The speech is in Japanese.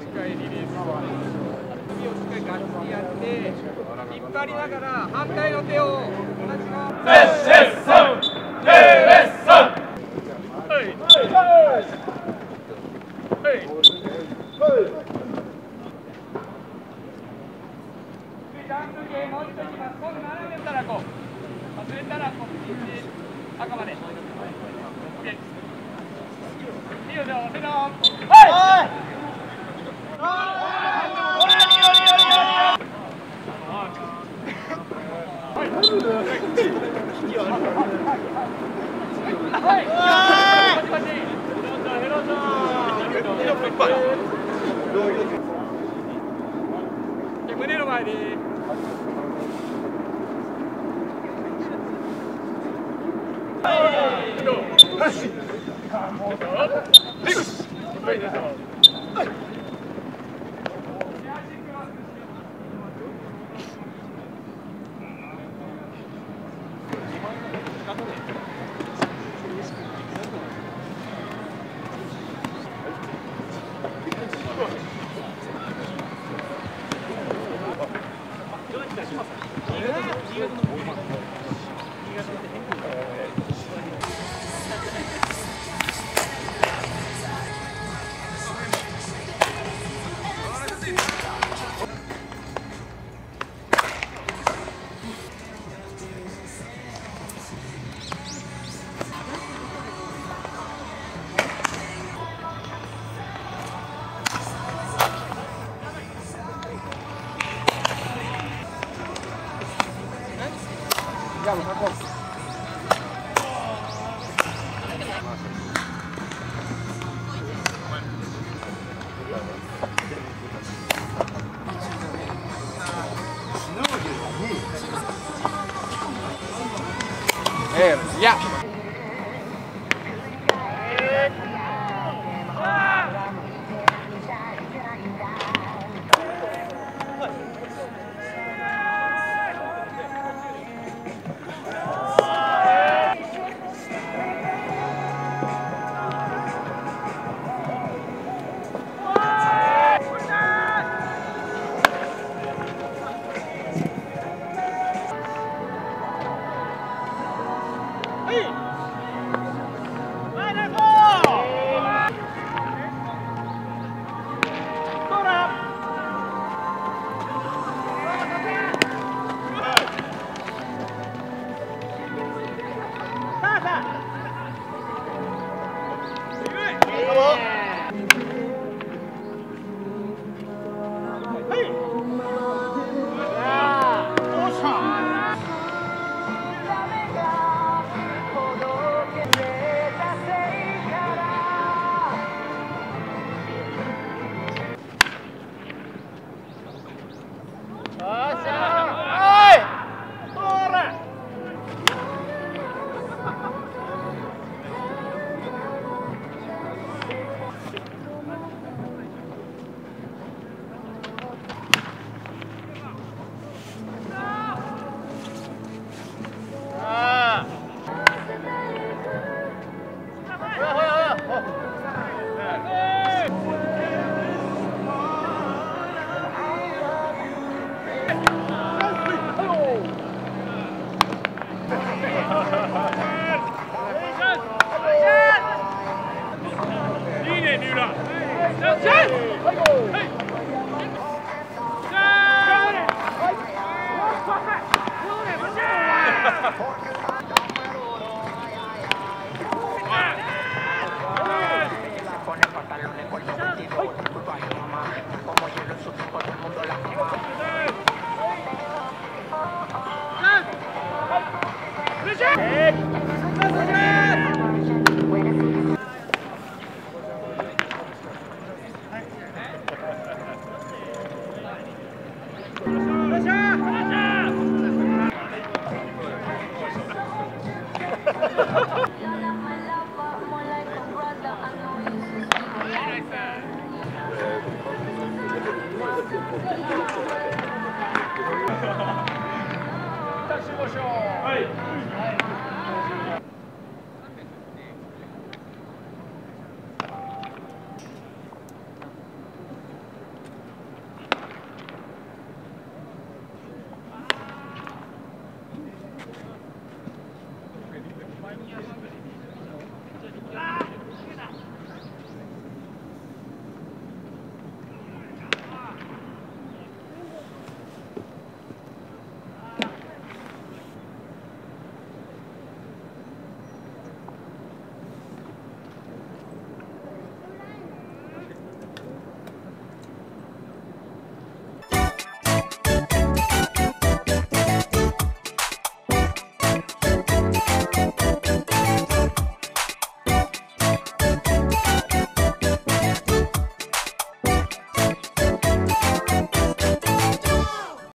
一回リリース、首をしっかりがっつりやって、引っ張りながら反対の手を同じ側。胸の前に。はい。